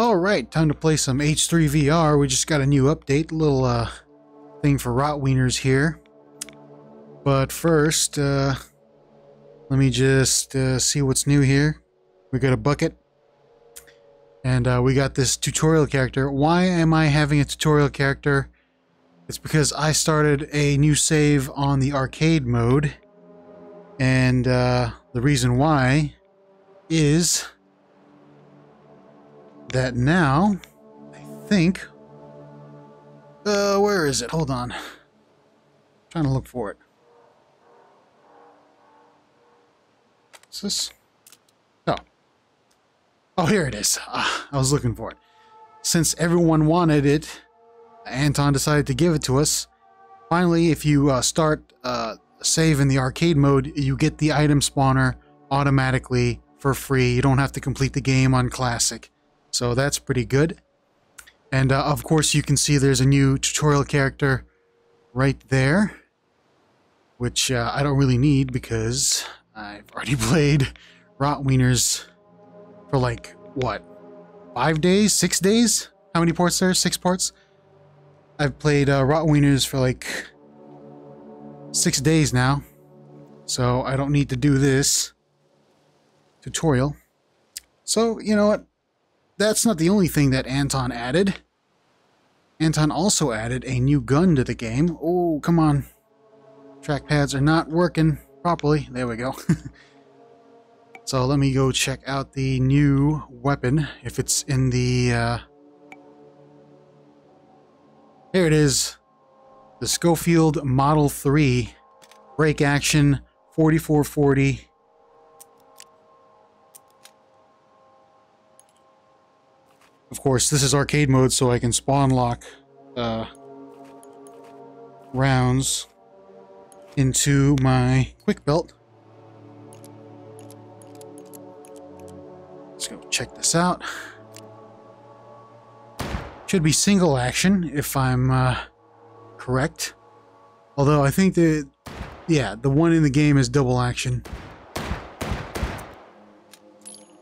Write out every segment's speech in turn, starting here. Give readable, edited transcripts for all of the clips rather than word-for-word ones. Alright, time to play some H3VR. We just got a new update, little thing for Rotwieners here. But first, let me just see what's new here. We got a bucket. And we got this tutorial character. Why am I having a tutorial character? It's because I started a new save on the arcade mode. And the reason why is that now, I think, where is it? Hold on. I'm trying to look for it. What's this? Oh. Oh, here it is. I was looking for it. Since everyone wanted it, Anton decided to give it to us. Finally, if you start save in the arcade mode, you get the item spawner automatically for free. You don't have to complete the game on Classic. So that's pretty good. And of course you can see there's a new tutorial character right there, which I don't really need because I've already played Rotwieners for like, what, 5 days, 6 days? How many parts there? 6 parts? I've played Rotwieners for like 6 days now, so I don't need to do this tutorial. So, you know what? That's not the only thing that Anton added. Anton also added a new gun to the game. Oh, come on. Trackpads are not working properly. There we go. So let me go check out the new weapon. If it's in the... Here it is. The Schofield Model 3. Break action. 44-40. Of course, this is arcade mode, so I can spawn lock rounds into my quick belt. Let's go check this out. Should be single action, if I'm correct. Although I think that, yeah, the one in the game is double action.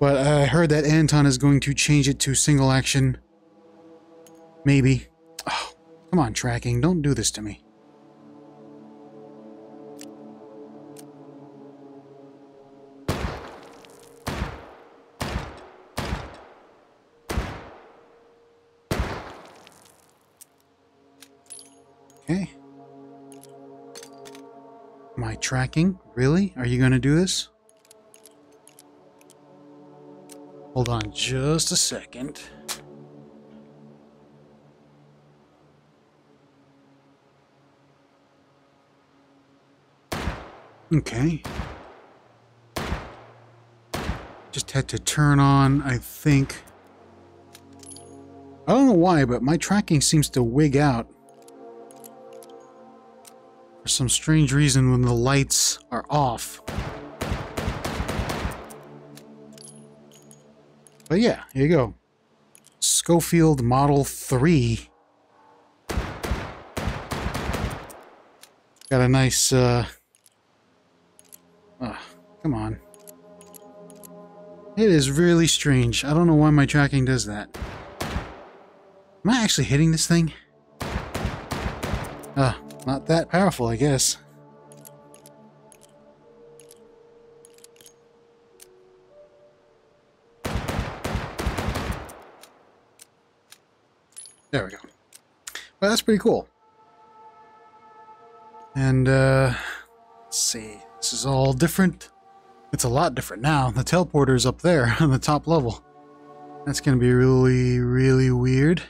But I heard that Anton is going to change it to single action. Maybe. Oh, come on, tracking. Don't do this to me. Okay. My tracking? Really? Are you going to do this? Hold on just a second. Okay. Just had to turn on, I think. I don't know why, but my tracking seems to wig out. For some strange reason when the lights are off. But yeah, here you go. Schofield Model 3. Got a nice, come on. It is really strange. I don't know why my tracking does that. Am I actually hitting this thing? Not that powerful, I guess. There we go. Well, that's pretty cool. And, let's see. This is all different. It's a lot different now. The teleporter's up there on the top level. That's going to be really, really weird.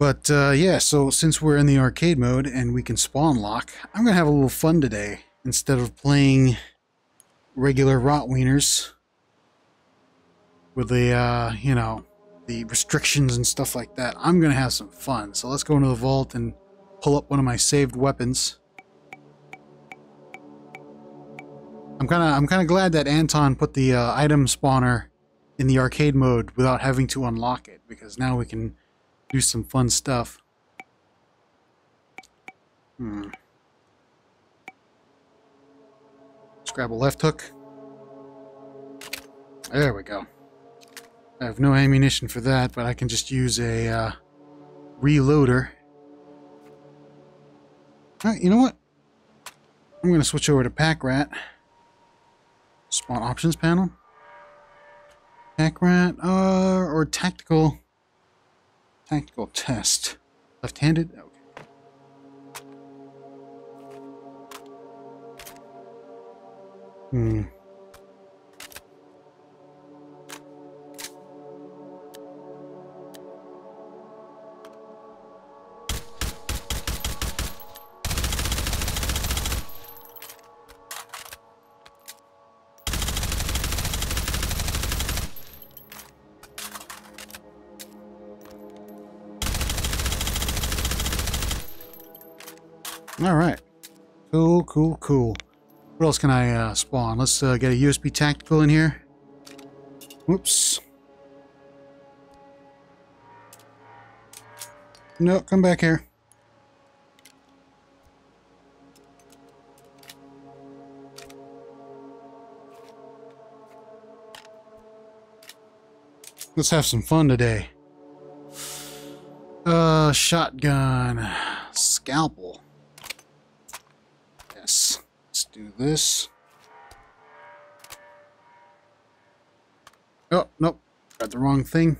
But, yeah, so since we're in the arcade mode and we can spawn lock, I'm going to have a little fun today. Instead of playing regular Rotwieners with the, you know, the restrictions and stuff like that, I'm gonna have some fun. So let's go into the vault and pull up one of my saved weapons. I'm kind of glad that Anton put the item spawner in the arcade mode without having to unlock it, because now we can do some fun stuff. Let's grab a left hook. There we go. I have no ammunition for that, but I can just use a reloader. Alright, you know what? I'm going to switch over to Pack Rat. Spawn options panel. Pack Rat or tactical. Tactical test. Left-handed? Okay. Hmm. Alright. Cool, cool, cool. What else can I spawn? Let's get a USB tactical in here. Whoops. No, come back here. Let's have some fun today. Shotgun. Scalpel. Do this. Oh, nope. Got the wrong thing.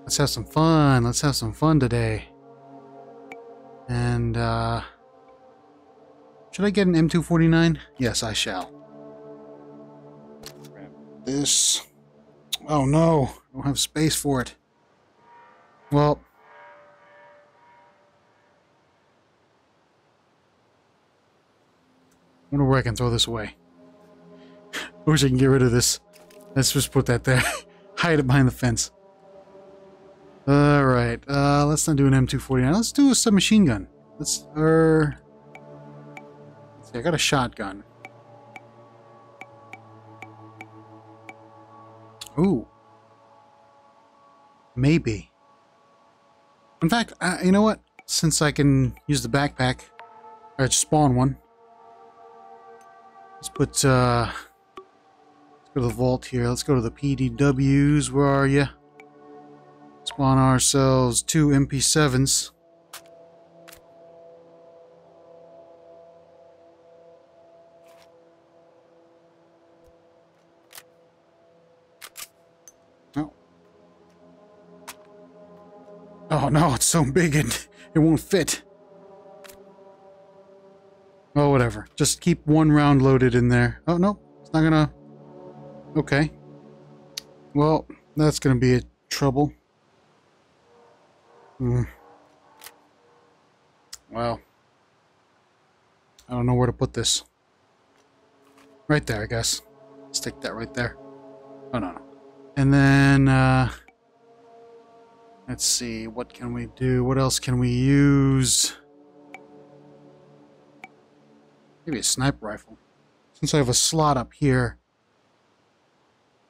Let's have some fun. Let's have some fun today. And, should I get an M249? Yes, I shall. Grab this. Oh, no. I don't have space for it. Well... I wonder where I can throw this away. I wish I can get rid of this. Let's just put that there. Hide it behind the fence. Alright. Let's not do an M249. Let's do a submachine gun. Let's see, I got a shotgun. Ooh. Maybe. In fact, you know what? Since I can use the backpack, I just spawn one. Let's put, let's go to the vault here. Let's go to the PDWs. Where are you? Spawn ourselves 2 MP7s. Oh. Oh no, it's so big it won't fit. Oh, whatever. Just keep one round loaded in there. Oh, no. It's not gonna... Okay. Well, that's gonna be a trouble. Hmm. Well. I don't know where to put this. Right there, I guess. Stick that right there. Oh, no, no. And then, let's see. What can we do? What else can we use? Maybe a sniper rifle. Since I have a slot up here.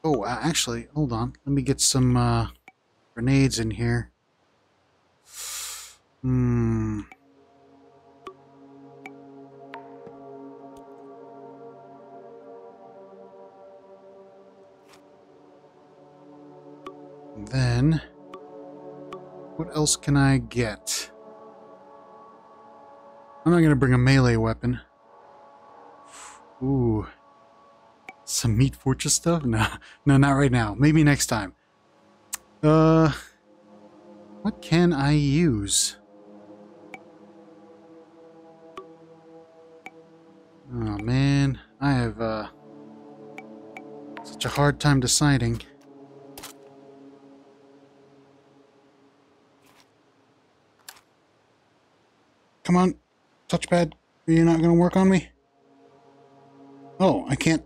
Oh, actually, hold on. Let me get some grenades in here. Hmm. And then, what else can I get? I'm not going to bring a melee weapon. Ooh, some Meat Fortress stuff? No, no, not right now. Maybe next time. What can I use? Oh man, I have such a hard time deciding. Come on, touchpad. Are you not going to work on me? Oh, I can't.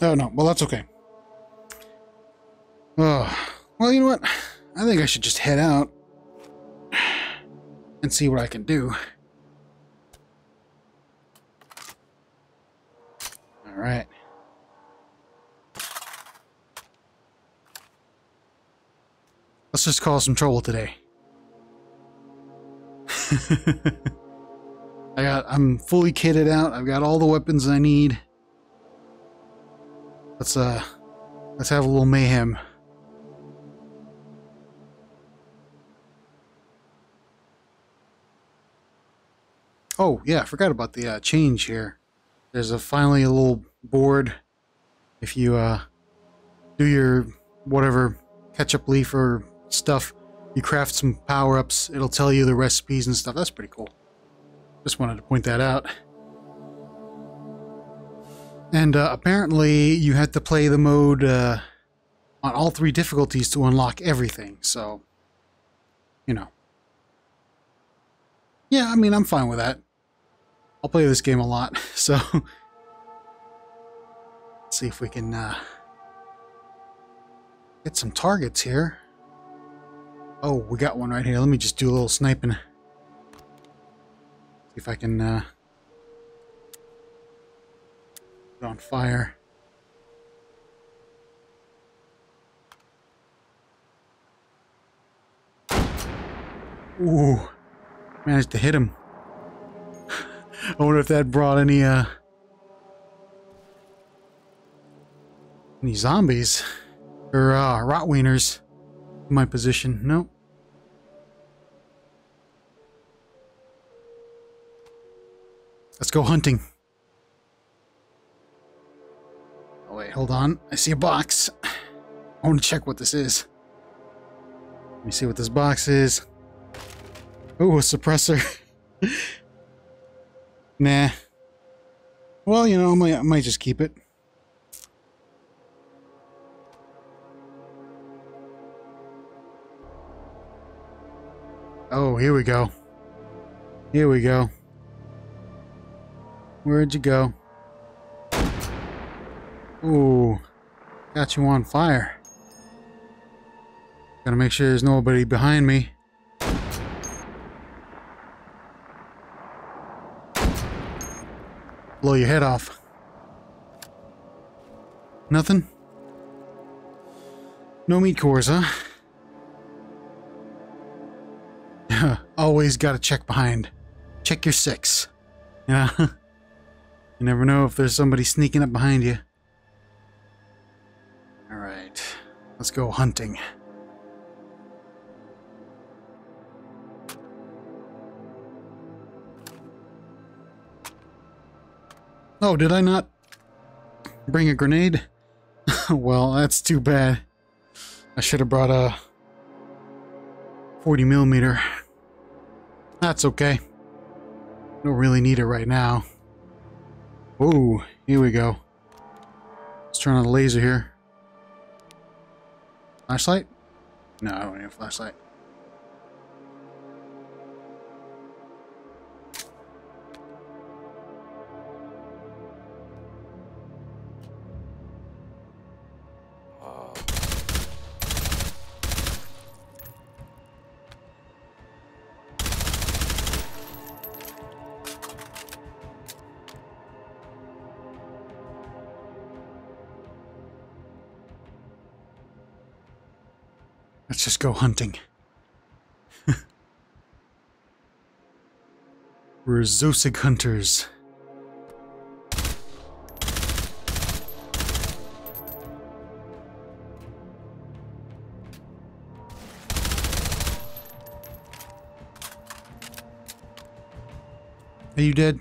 Oh, no. Well, that's okay. Oh. Well, you know what? I think I should just head out and see what I can do. All right. Let's just cause some trouble today. I'm fully kitted out. I've got all the weapons I need. Let's have a little mayhem. Oh yeah, I forgot about the change here. There's finally a little board. If you do your whatever ketchup leaf or stuff, you craft some power-ups, it'll tell you the recipes and stuff. That's pretty cool. Just wanted to point that out. And apparently you had to play the mode on all three difficulties to unlock everything. So, you know. Yeah, I mean, I'm fine with that. I'll play this game a lot, so... Let's see if we can get some targets here. Oh, we got one right here. Let me just do a little sniping. See if I can put on fire. Ooh, managed to hit him. I wonder if that brought any zombies or Rotwieners in my position. Nope. Let's go hunting. Oh wait, hold on. I see a box. I want to check what this is. Let me see what this box is. Oh, a suppressor. Nah. Well, you know, I might just keep it. Oh, here we go. Here we go. Where'd you go? Ooh. Got you on fire. Gotta make sure there's nobody behind me. Blow your head off. Nothing? No meat cores, huh? Always gotta check behind. Check your six. Yeah. You never know if there's somebody sneaking up behind you. Alright. Let's go hunting. Oh, did I not bring a grenade? Well, that's too bad. I should have brought a 40mm. That's okay. Don't really need it right now. Whoa, here we go. Let's turn on the laser here. Flashlight? No, I don't need a flashlight. Let's just go hunting. We're Sosig hunters. Are you dead?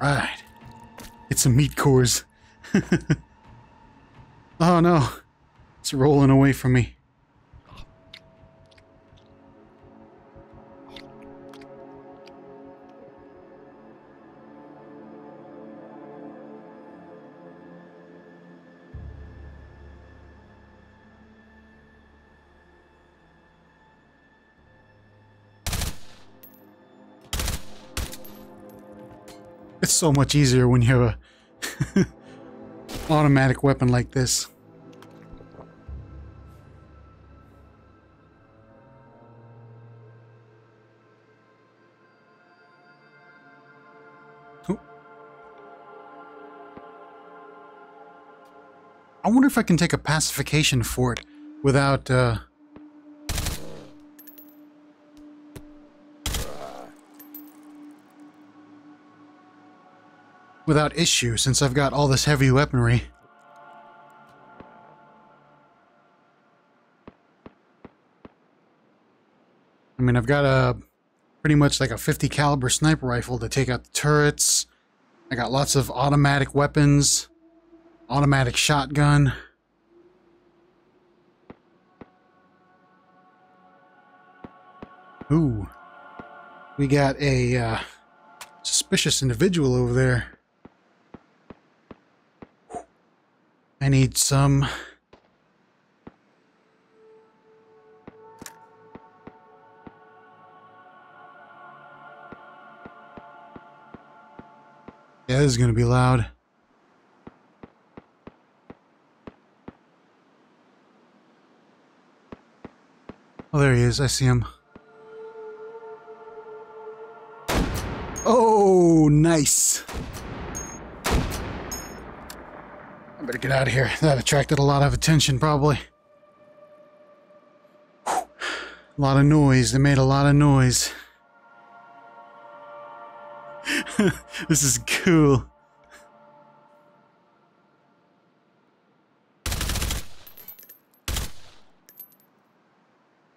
Alright. It's some meat cores. Oh no. It's rolling away from me. It's so much easier when you have a automatic weapon like this. I wonder if I can take a pacification fort without, without issue since I've got all this heavy weaponry. I mean, I've got a pretty much like a 50 caliber sniper rifle to take out the turrets. I got lots of automatic weapons, automatic shotgun. Ooh, we got a suspicious individual over there. I need some. Yeah, this is going to be loud. Oh, there he is. I see him. Oh, nice. I better get out of here. That attracted a lot of attention, probably. A lot of noise. They made a lot of noise. This is cool.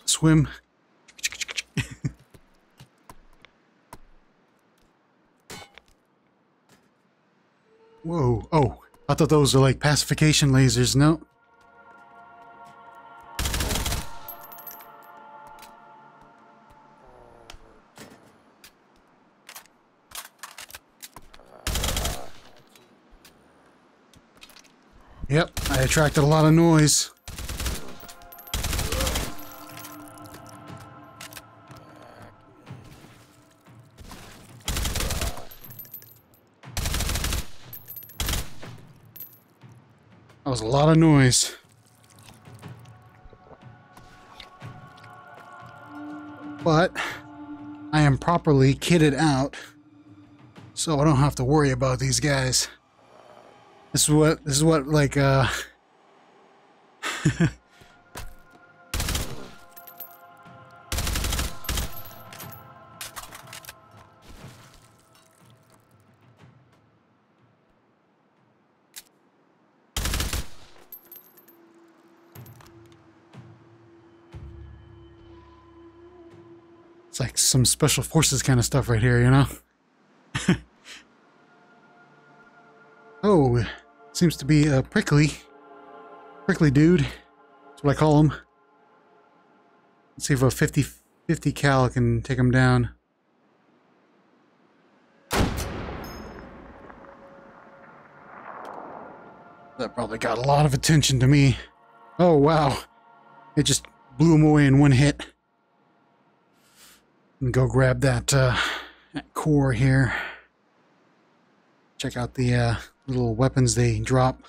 Swim. Whoa, oh, I thought those were like pacification lasers, no? Yep, I attracted a lot of noise. That was a lot of noise. But I am properly kitted out, so I don't have to worry about these guys. This is what like like some special forces kind of stuff right here, you know? Oh, seems to be a prickly dude. That's what I call him. Let's see if a 50 cal can take him down. That probably got a lot of attention to me. Oh, wow. It just blew him away in one hit. And go grab that core here. Check out the little weapons they drop.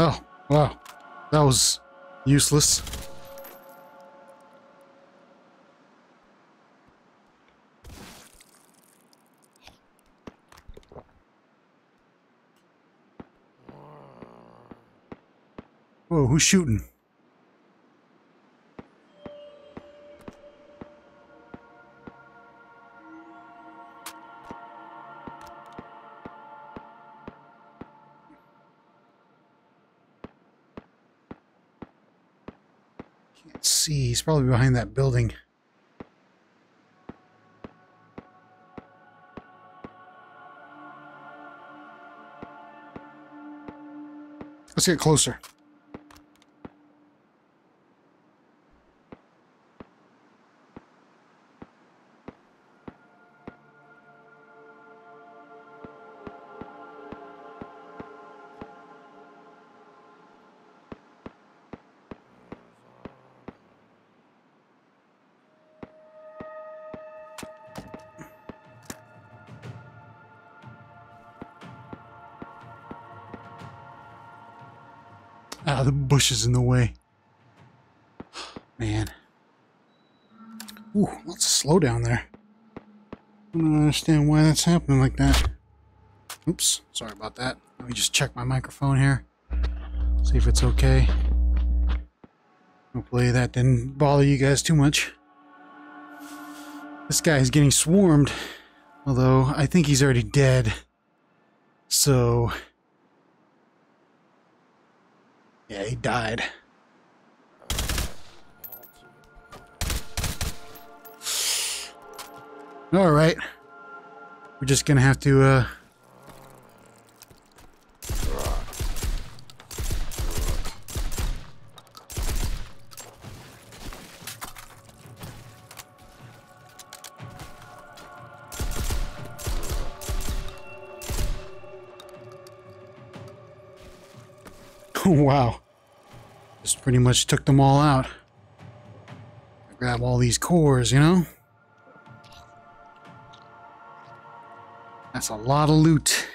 Oh, wow. That was useless. Whoa, who's shooting? Can't see. He's probably behind that building. Let's get closer. Ah, the bush is in the way. Man. Ooh, lots of slow down there. I don't understand why that's happening like that. Oops, sorry about that. Let me just check my microphone here. See if it's okay. Hopefully that didn't bother you guys too much. This guy is getting swarmed. Although, I think he's already dead. So... yeah, he died. Alright. We're just gonna have to, wow. Just pretty much took them all out. Grab all these cores, you know? That's a lot of loot.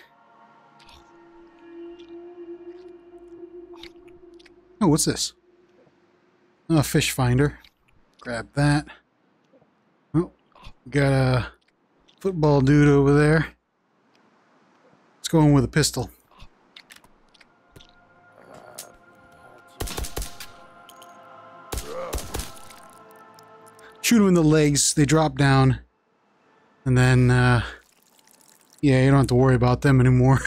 Oh, what's this? Oh, a fish finder. Grab that. Oh, got a football dude over there. Let's go in with a pistol. Shoot him in the legs, they drop down, and then, yeah, you don't have to worry about them anymore.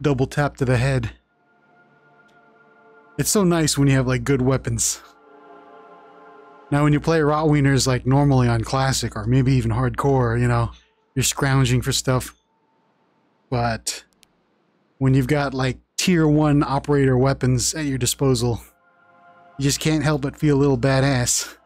Double tap to the head. It's so nice when you have, like, good weapons. Now, when you play Rotwieners, like, normally on Classic, or maybe even Hardcore, you know, you're scrounging for stuff. But when you've got, like, Tier 1 operator weapons at your disposal, you just can't help but feel a little badass.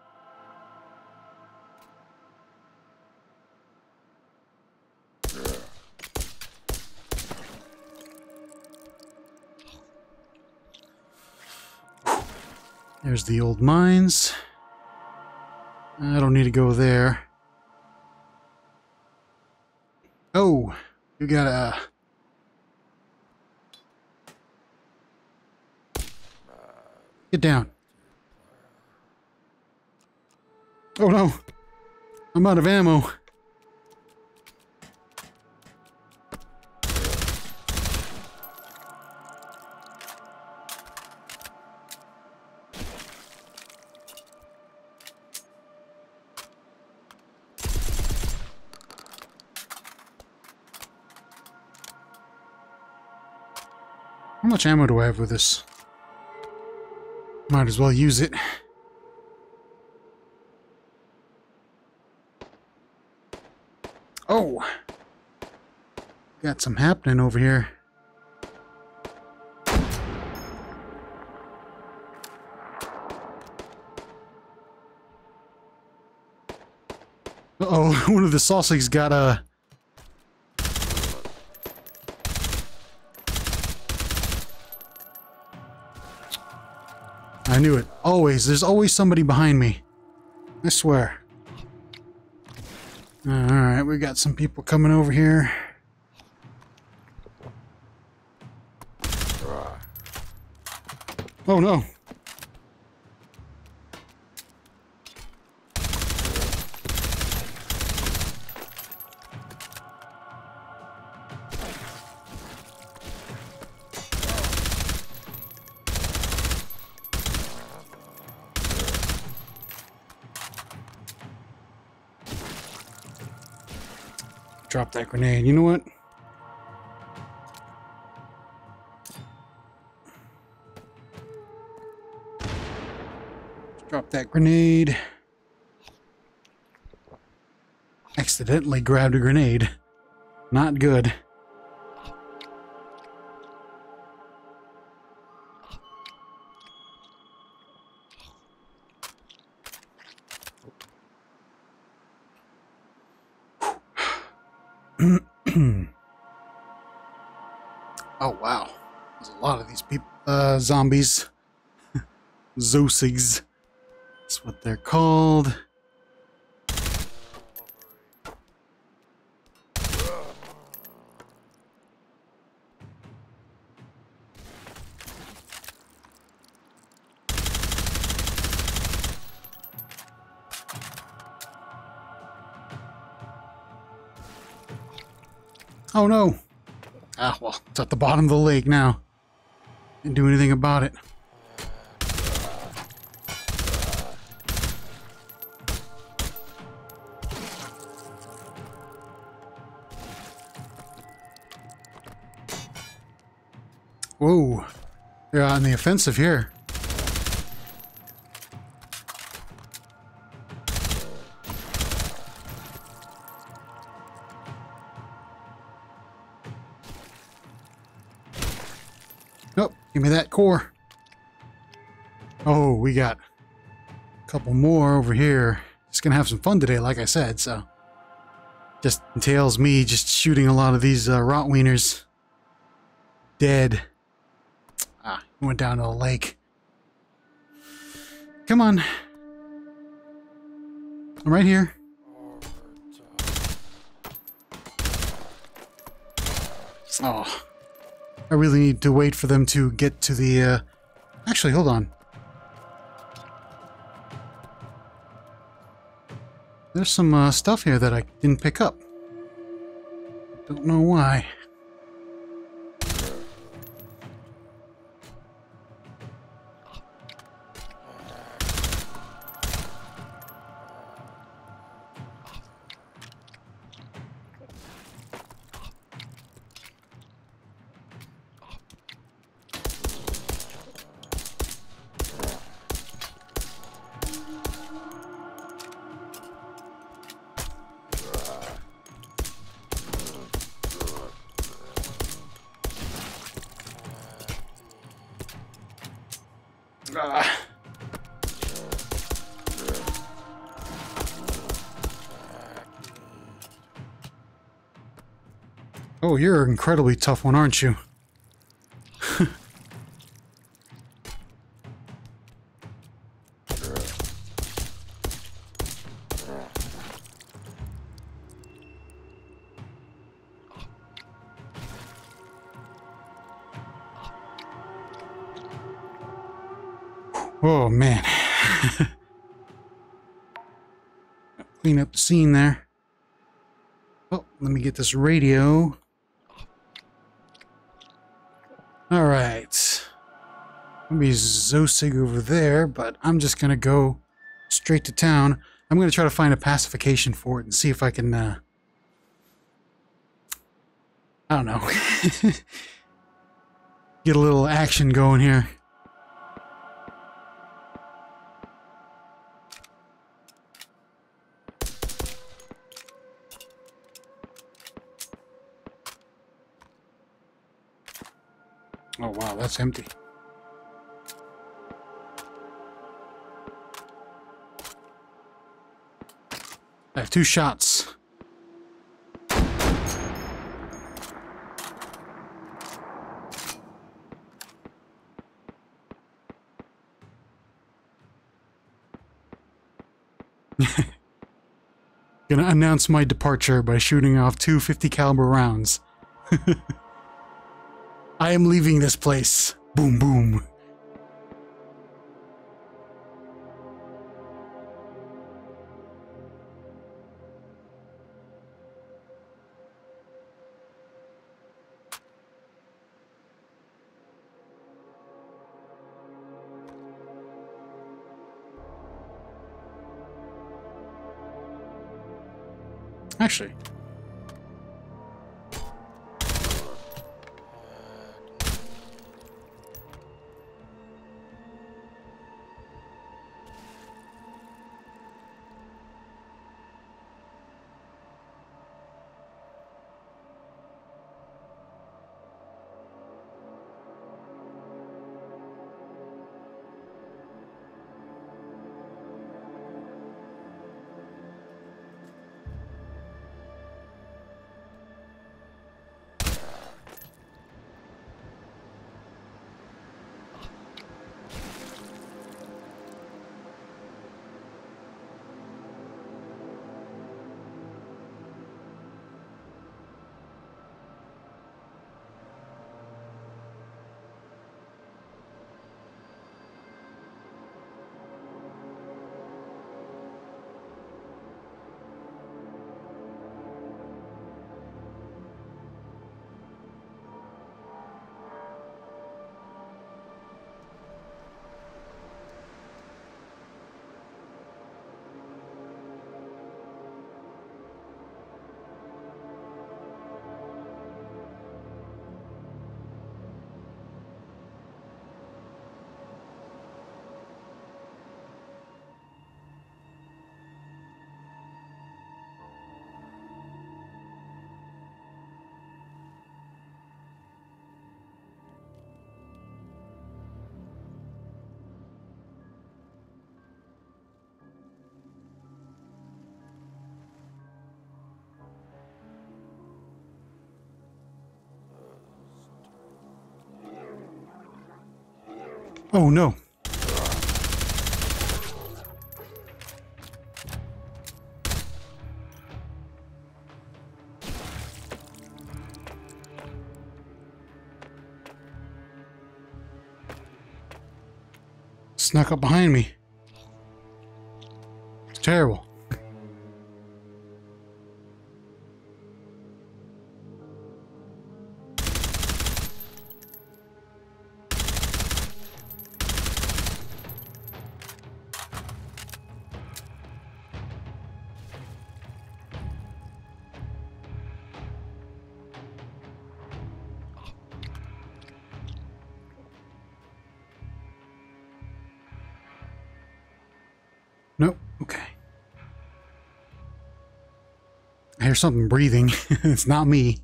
There's the old mines. I don't need to go there. Oh, you got a... get down. Oh no! I'm out of ammo. How much ammo do I have with this? Might as well use it. Oh! Got some happening over here. Uh-oh, one of the Sosigs got a... I knew it. Always. There's always somebody behind me. I swear. Alright, we got some people coming over here. Oh no! Drop that grenade. You know what? Drop that grenade. Accidentally grabbed a grenade. Not good. Oh wow, there's a lot of these people, zombies. Sosigs, that's what they're called. Oh no! Ah, well, it's at the bottom of the lake now. Didn't do anything about it. Whoa. They're on the offensive here. Nope, give me that core. Oh, we got a couple more over here. Just gonna have some fun today, like I said, so. Just entails me just shooting a lot of these Rotwieners dead. Ah, went down to the lake. Come on. I'm right here. Oh. I really need to wait for them to get to the, actually, hold on. There's some stuff here that I didn't pick up. Don't know why. Oh, you're an incredibly tough one, aren't you? Oh, man. Clean up the scene there. Oh, let me get this radio. All right. Maybe Sosig over there, but I'm just going to go straight to town. I'm going to try to find a pacification for it and see if I can, I don't know. Get a little action going here. Oh wow, that's empty. I have two shots. Gonna announce my departure by shooting off two 50 caliber rounds. I am leaving this place. Boom, boom. Actually. Oh no. Snuck up behind me. It's terrible. I hear something breathing. It's not me.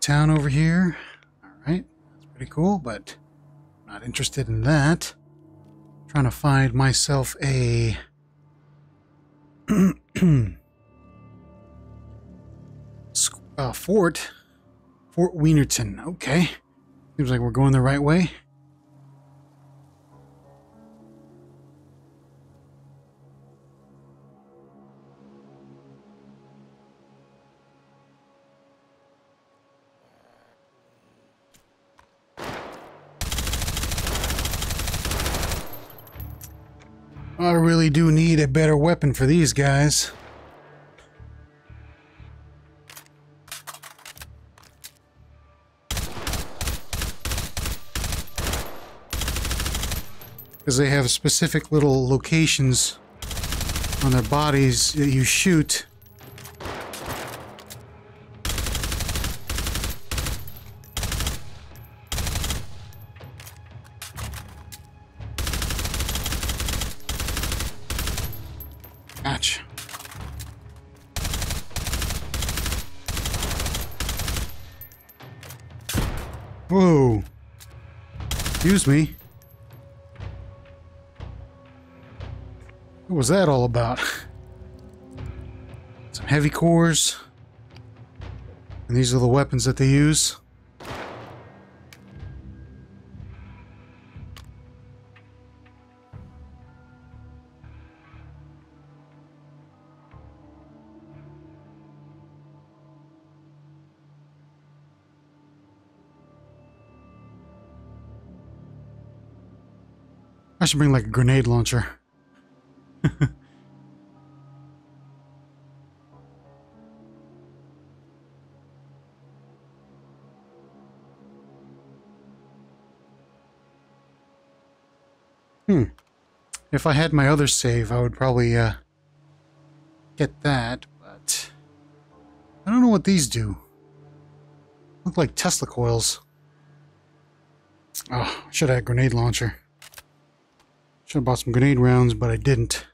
Town over here. All right, that's pretty cool, but I'm not interested in that. I'm trying to find myself a Fort Wienerton. Okay. Seems like we're going the right way. I really do need a better weapon for these guys. Because they have specific little locations on their bodies that you shoot. Gotcha. Whoa. Excuse me. What was that all about? Some heavy cores. And these are the weapons that they use. I should bring like a grenade launcher. If I had my other save, I would probably get that, but I don't know what these do. Look like Tesla coils. Oh, should have had a grenade launcher. Should have bought some grenade rounds, but I didn't.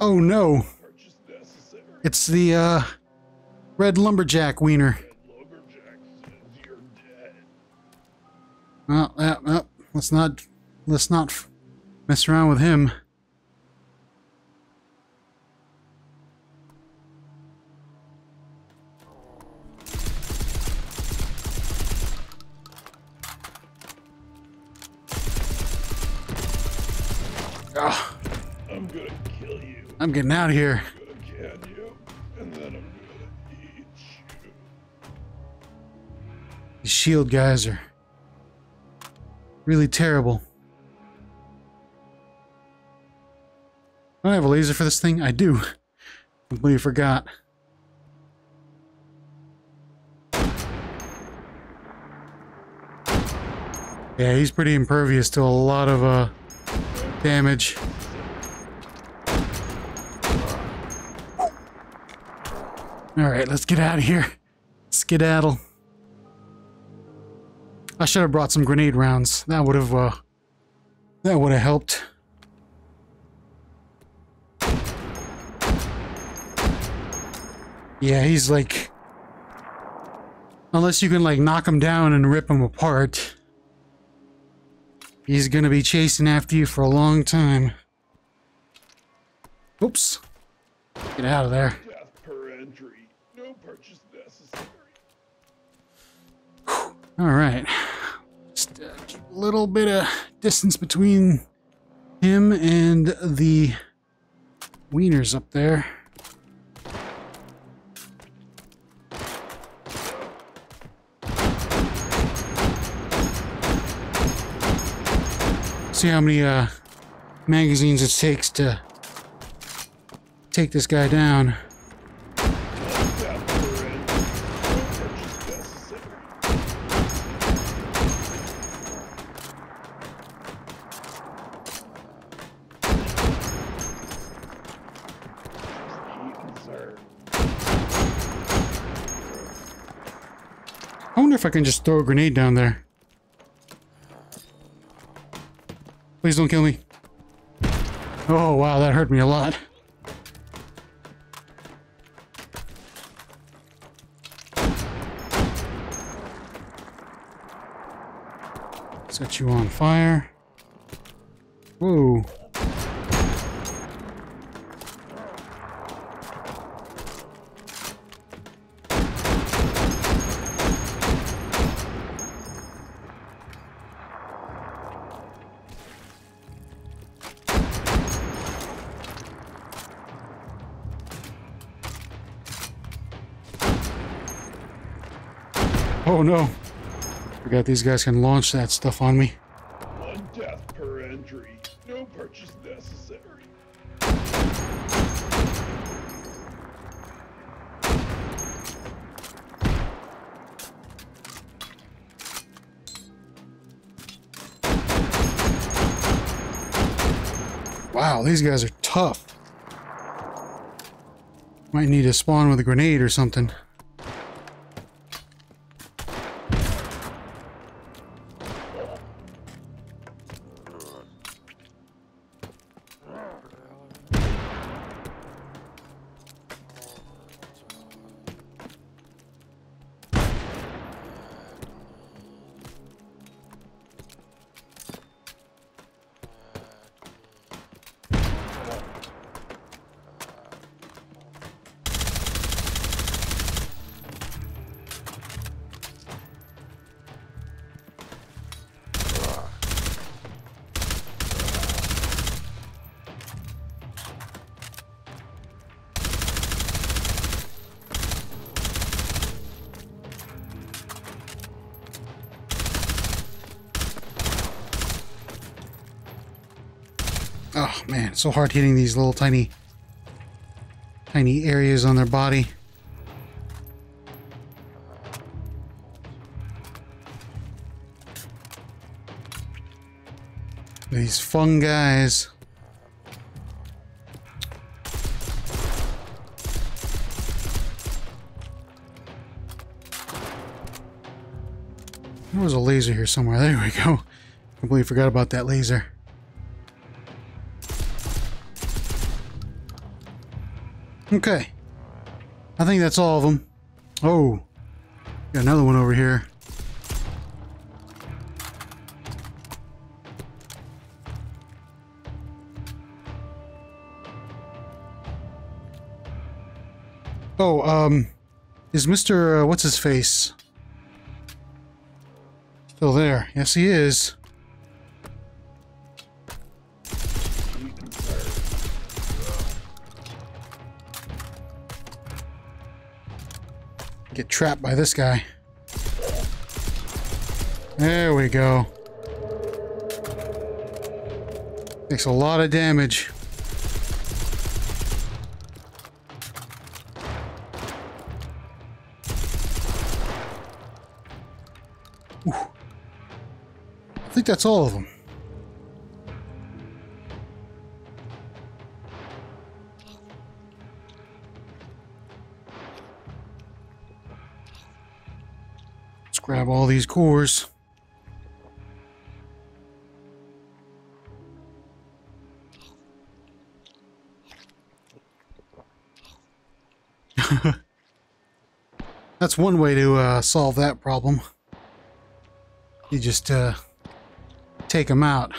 Oh no, it's the red lumberjack wiener. Well, let's not mess around with him. I'm getting out of here. These shield guys are really terrible. Don't I have a laser for this thing? I do. Completely forgot. Yeah, he's pretty impervious to a lot of damage. Alright, let's get out of here. Skedaddle. I should have brought some grenade rounds. That would have helped. Yeah, he's like... Unless you can like knock him down and rip him apart, he's gonna be chasing after you for a long time. Oops. Get out of there. Alright. Just a little bit of distance between him and the wieners up there. See how many magazines it takes to take this guy down. I wonder if I can just throw a grenade down there. Please don't kill me. Oh, wow, that hurt me a lot. Set you on fire. Whoa. Oh no. Forgot these guys can launch that stuff on me. One death per entry. No purchase necessary. Wow, these guys are tough. Might need to spawn with a grenade or something. Oh man, so hard hitting these little tiny areas on their body. These fun guys. There was a laser here somewhere. There we go. Completely forgot about that laser. Okay, I think that's all of them. Oh, got another one over here. Oh, is Mr. What's-His-Face still there? Yes, he is. Get trapped by this guy. There we go. Takes a lot of damage. Ooh. I I think that's all of them. Let's grab all these cores. That's one way to solve that problem. You just take them out.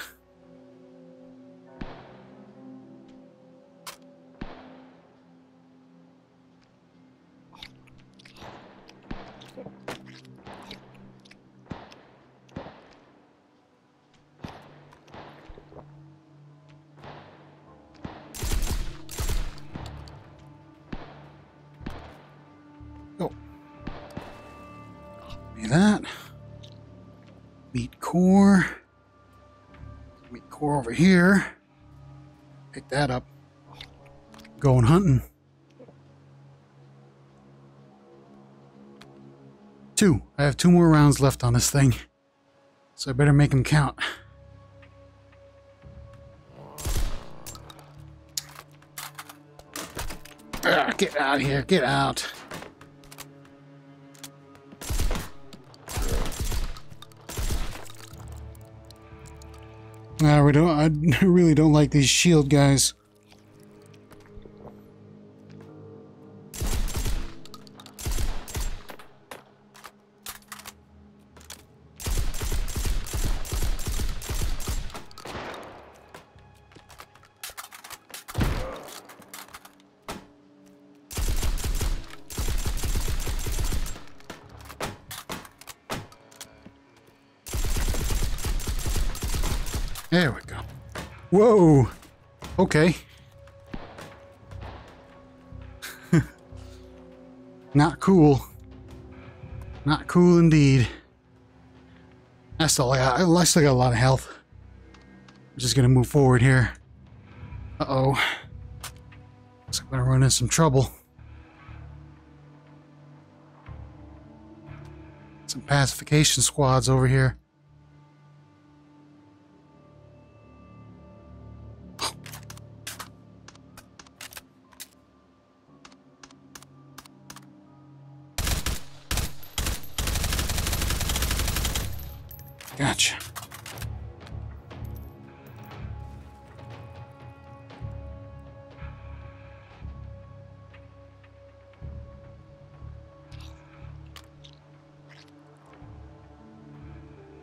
Here, pick that up. Going hunting. 2. I have 2 more rounds left on this thing, so I better make them count. Ugh, get out of here! Get out! I really don't like these shield guys. There we go. Whoa! Okay. Not cool. Not cool indeed. That's all I got. I still got a lot of health. I'm just gonna move forward here. Uh-oh. Looks like I'm gonna run into some trouble. Some pacification squads over here. Gotcha.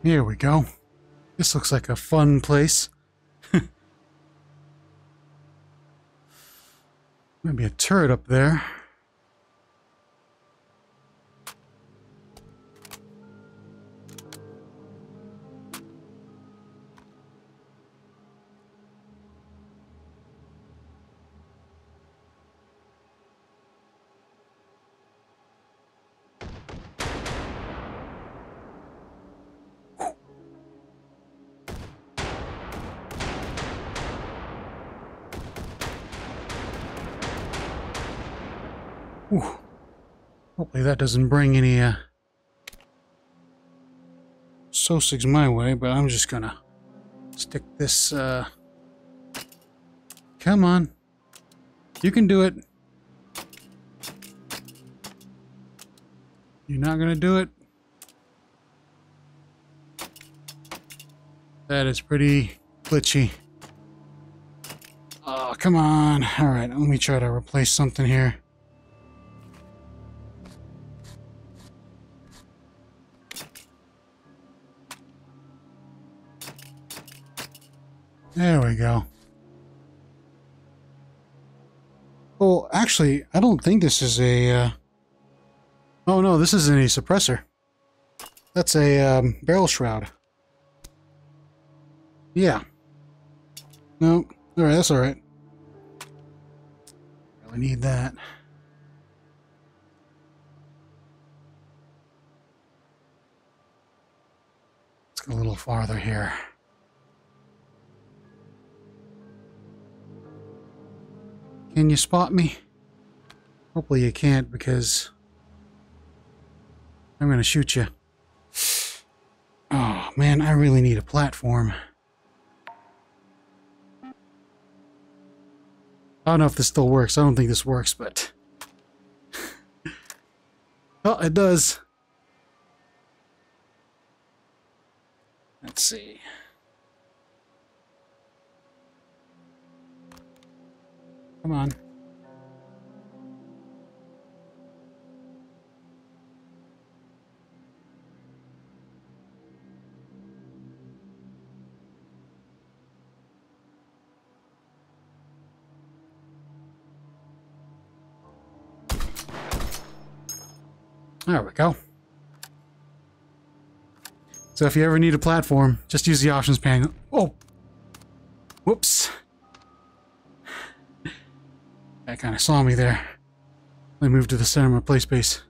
Here we go. This looks like a fun place. Maybe a turret up there. Ooh. Hopefully that doesn't bring any Sosigs my way, but I'm just gonna stick this come on. You can do it. You're not gonna do it. That is pretty glitchy. Oh, come on. Alright, let me try to replace something here. There we go. Well, actually, I don't think this is a... Oh no, this isn't a suppressor. That's a barrel shroud. Yeah. No, alright, that's alright. Really need that. Let's go a little farther here. Can you spot me? Hopefully you can't, because I'm gonna shoot you. Oh man. Man, I really need a platform. I don't know if this still works. I don't think this works, but... well, it does. Let's see. Come on. There we go. So if you ever need a platform, just use the options panel. Oh! Whoops. That kind of saw me there. Let me move to the center of my play space.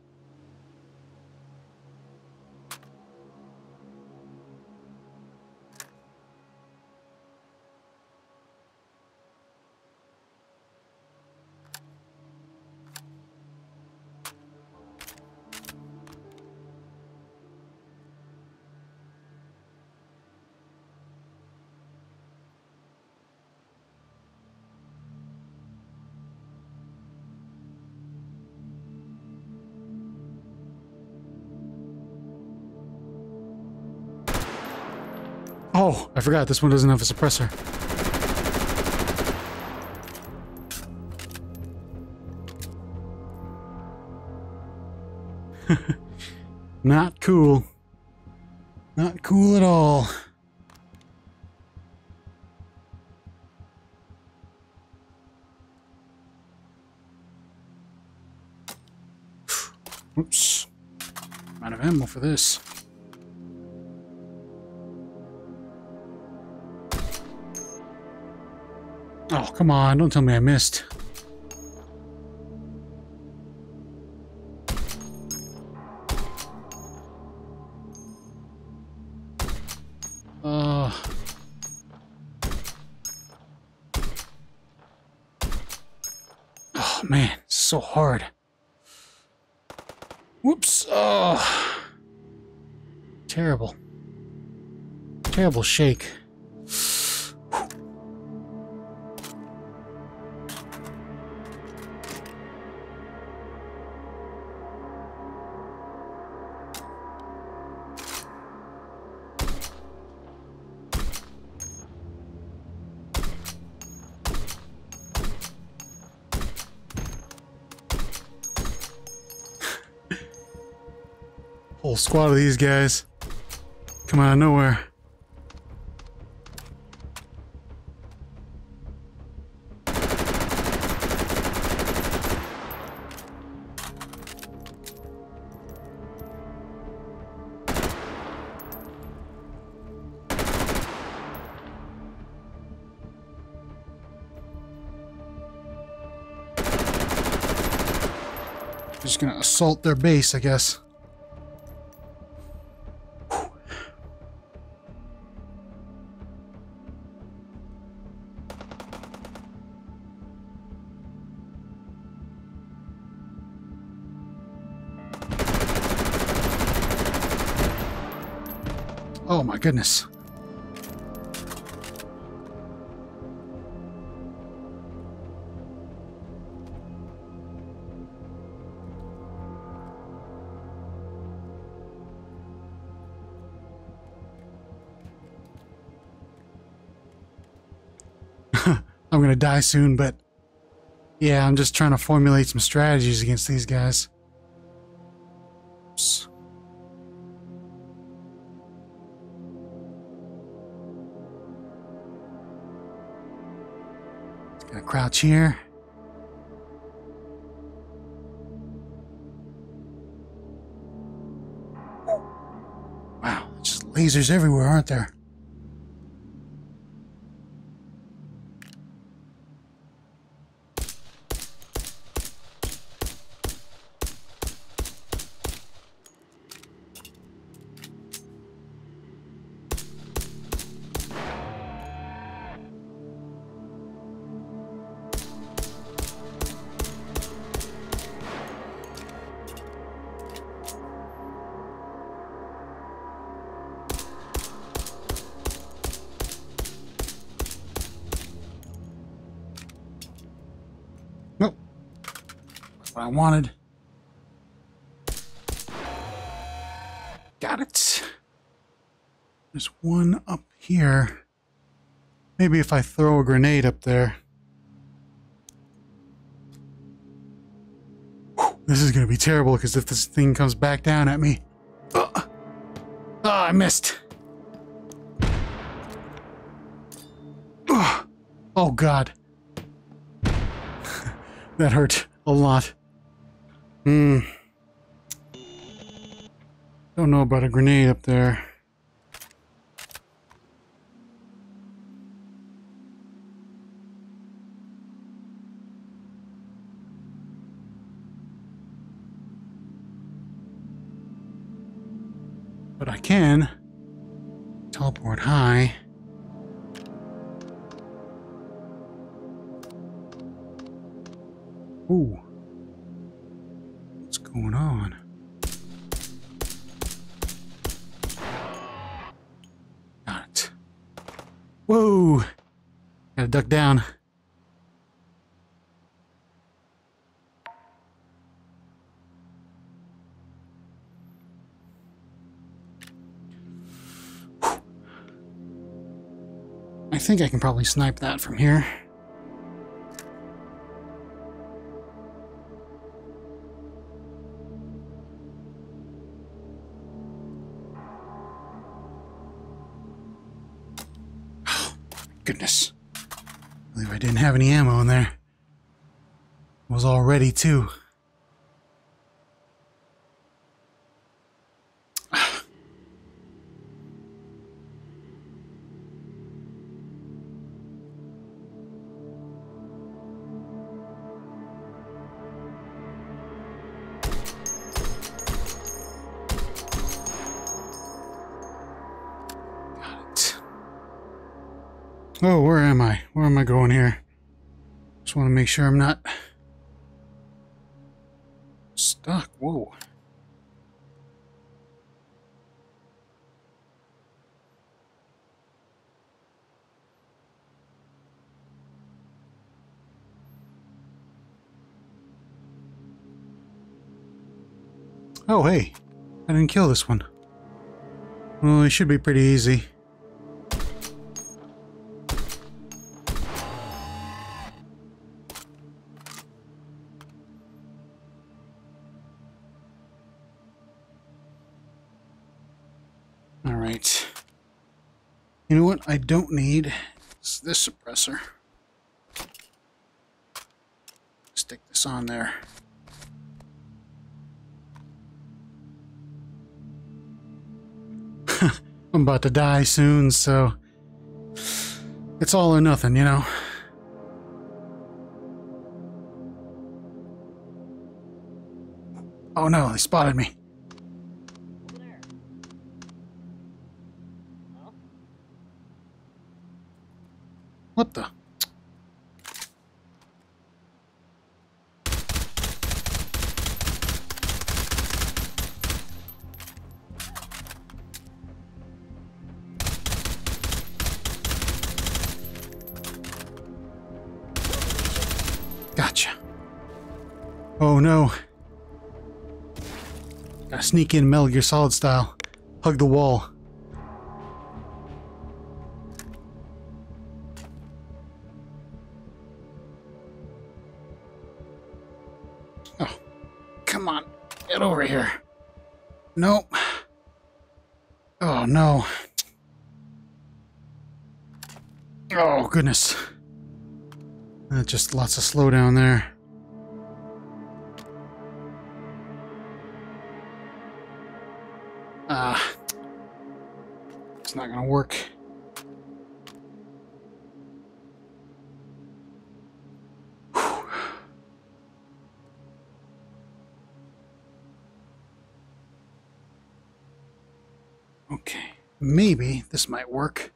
Oh, I forgot, this one doesn't have a suppressor. Not cool. Not cool at all. Oops. Out of ammo for this. Oh, come on, don't tell me I missed. Oh, man, it's so hard. Whoops. Oh, terrible. Terrible shake. Whole squad of these guys come out of nowhere. Just gonna assault their base, I guess. Oh my goodness. I'm gonna die soon, but yeah, I'm just trying to formulate some strategies against these guys. Oops. Gonna crouch here. Wow, just lasers everywhere, aren't there? I wanted. Got it. There's one up here. Maybe if I throw a grenade up there. Whew, this is going to be terrible because if this thing comes back down at me. Oh, I missed. Oh, God. That hurt a lot. Don't know about a grenade up there. But I can teleport high. Ooh. What's going on? Got it. Whoa! Gotta duck down. Whew. I think I can probably snipe that from here. Goodness. I believe I didn't have any ammo in there. It was all ready, too. Oh, where am I? Where am I going here? Just want to make sure I'm not stuck. Whoa. Oh, hey. I didn't kill this one. Well, it should be pretty easy. You know what I don't need is this suppressor. Stick this on there. I'm about to die soon, so it's all or nothing, you know. Oh no, they spotted me. What the? Gotcha. Oh no. Gotta sneak in Metal Gear Solid style. Hug the wall. Over here. Nope. Oh no. Oh goodness. Just lots of slowdown there. It's not gonna work. Okay, maybe this might work.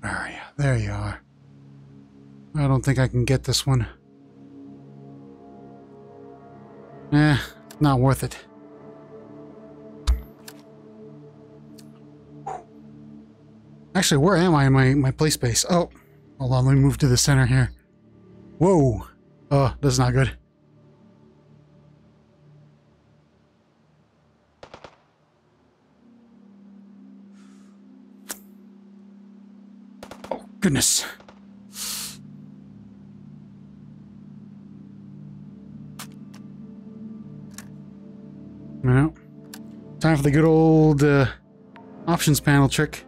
Where are you? There you are. I don't think I can get this one. Not worth it. Actually, where am I in my play space? Oh. Hold on, let me move to the center here. Whoa! That's not good. Oh, goodness. No. Time for the good old options panel trick.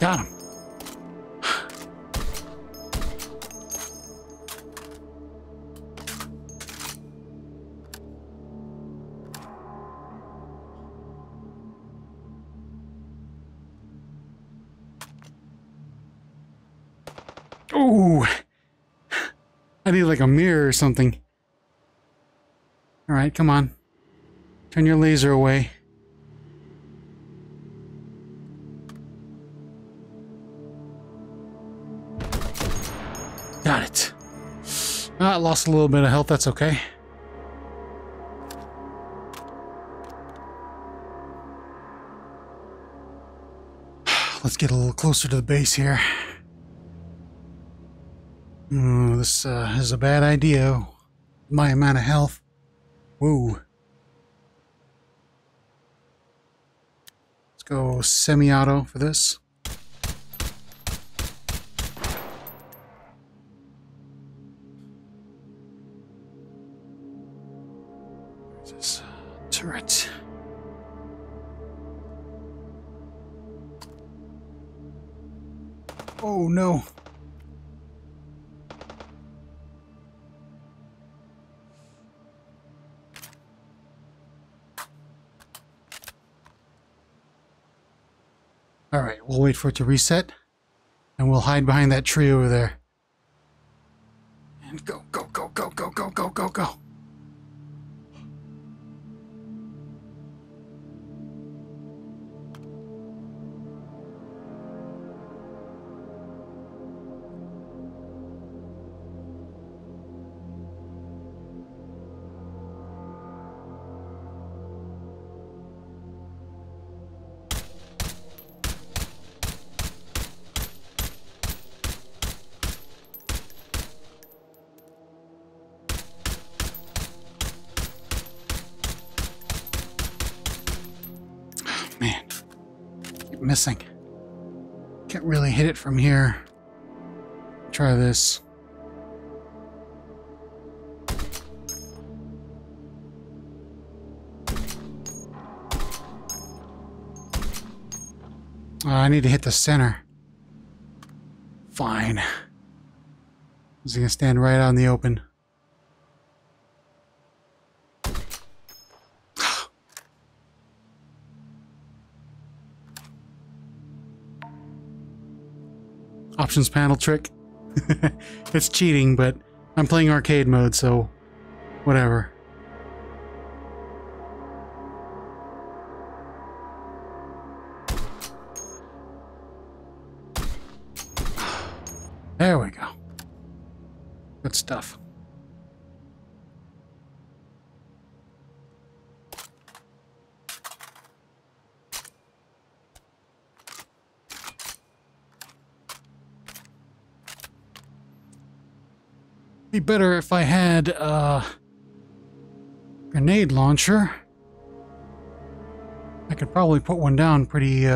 Got him. Ooh. I need like a mirror or something. All right, come on. Turn your laser away. Got it. I lost a little bit of health, that's okay. Let's get a little closer to the base here. This is a bad idea. My amount of health. Woo. Let's go semi-auto for this. Turret. Oh no. All right, we'll wait for it to reset and we'll hide behind that tree over there. And go, go, go, go, go, go, go, go, go. Missing. Can't really hit it from here. Try this. I need to hit the center. Fine. It's gonna stand right out in the open. Options panel trick. It's cheating, but I'm playing arcade mode, so whatever. There we go. Good stuff. Be better if I had a grenade launcher. I could probably put one down pretty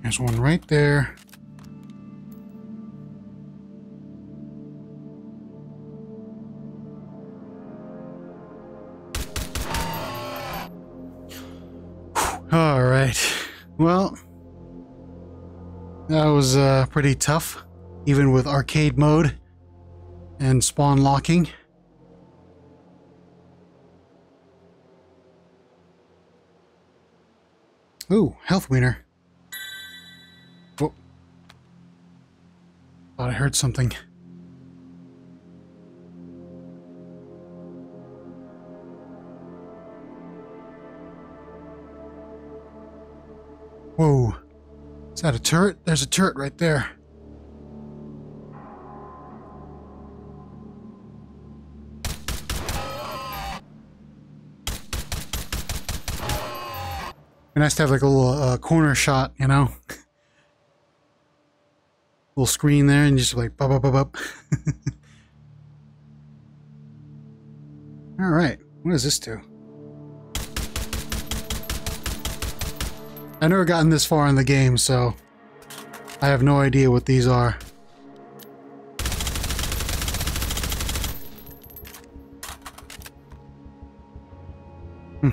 There's one right there. Well, that was pretty tough, even with arcade mode and spawn locking. Ooh, health wiener. Whoa. Thought I heard something. Whoa. Is that a turret? There's a turret right there. Be nice to have like a little corner shot, you know? Little screen there and just like bop, bop, bop, bop. Alright, what does this do? I've never gotten this far in the game, so I have no idea what these are. Hmm.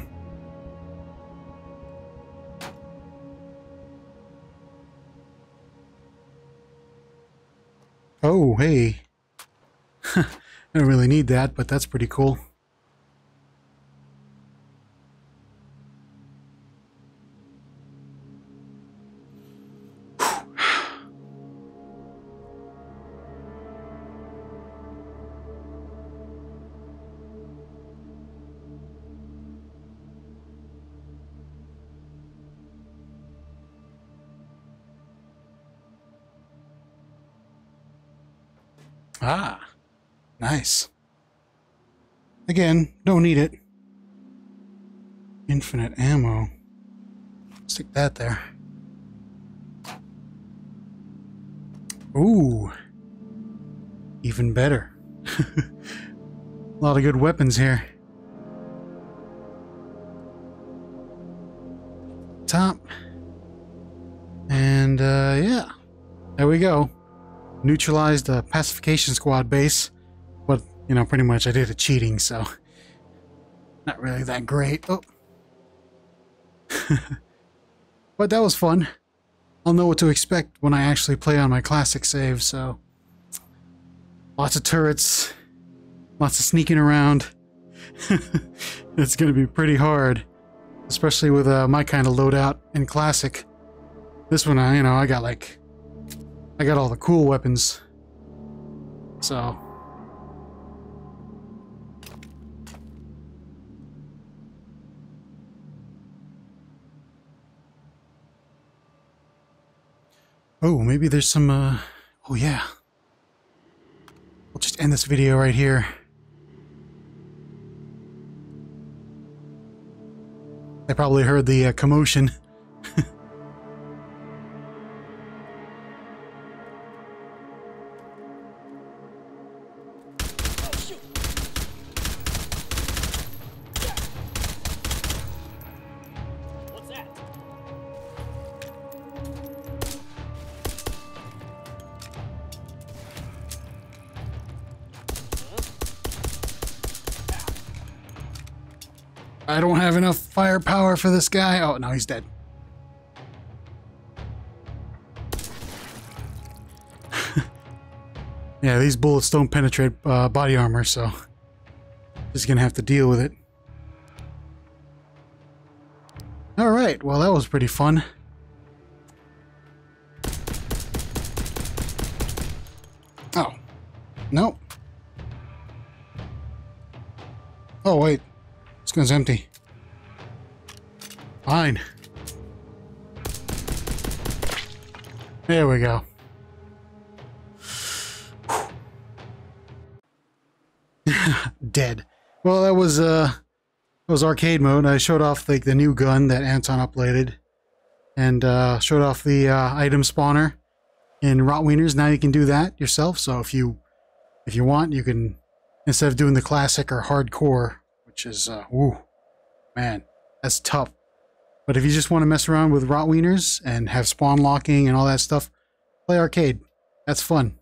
Oh, hey. I don't really need that, but that's pretty cool. Ah, nice. Again, don't need it. Infinite ammo. Stick that there. Ooh, even better. A lot of good weapons here. Top. And yeah, there we go. Neutralized the Pacification Squad base, but you know, pretty much I did it cheating, so not really that great. Oh, but that was fun. I'll know what to expect when I actually play on my classic save. So lots of turrets, lots of sneaking around. It's going to be pretty hard, especially with my kind of loadout in classic. This one, you know, I got all the cool weapons, so. Oh, maybe there's some, oh yeah. We'll just end this video right here. I probably heard the commotion. I don't have enough firepower for this guy. Oh, no, he's dead. Yeah, these bullets don't penetrate body armor, so just gonna have to deal with it. All right, well, that was pretty fun. Oh, no. Oh, wait. This gun's empty. Fine. There we go. Dead. Well, that was arcade mode. I showed off like the new gun that Anton uploaded, and showed off the item spawner in Rotwieners. Now you can do that yourself. So if you want, you can, instead of doing the classic or hardcore, which is, ooh, man, that's tough. But if you just want to mess around with Rotwieners and have spawn locking and all that stuff, play arcade. That's fun.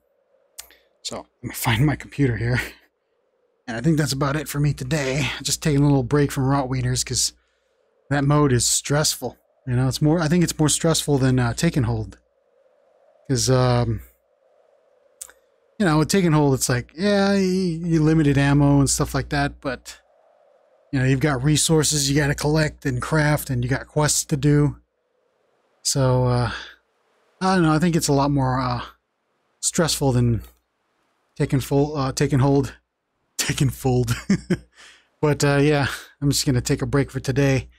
So, let me find my computer here. And I think that's about it for me today. Just taking a little break from Rotwieners because that mode is stressful. You know, it's more, I think it's more stressful than Taken Hold. Because, you know, with Taken Hold, it's like, yeah, you limited ammo and stuff like that, but, you know, you've got resources you got to collect and craft, and you got quests to do. So, I don't know, I think it's a lot more stressful than Taken Hold. But, yeah, I'm just going to take a break for today.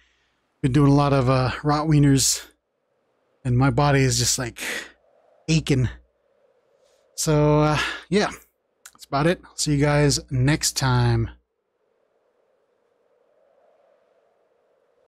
Been doing a lot of Rotwieners, and my body is just like aching. So yeah, that's about it. I'll see you guys next time.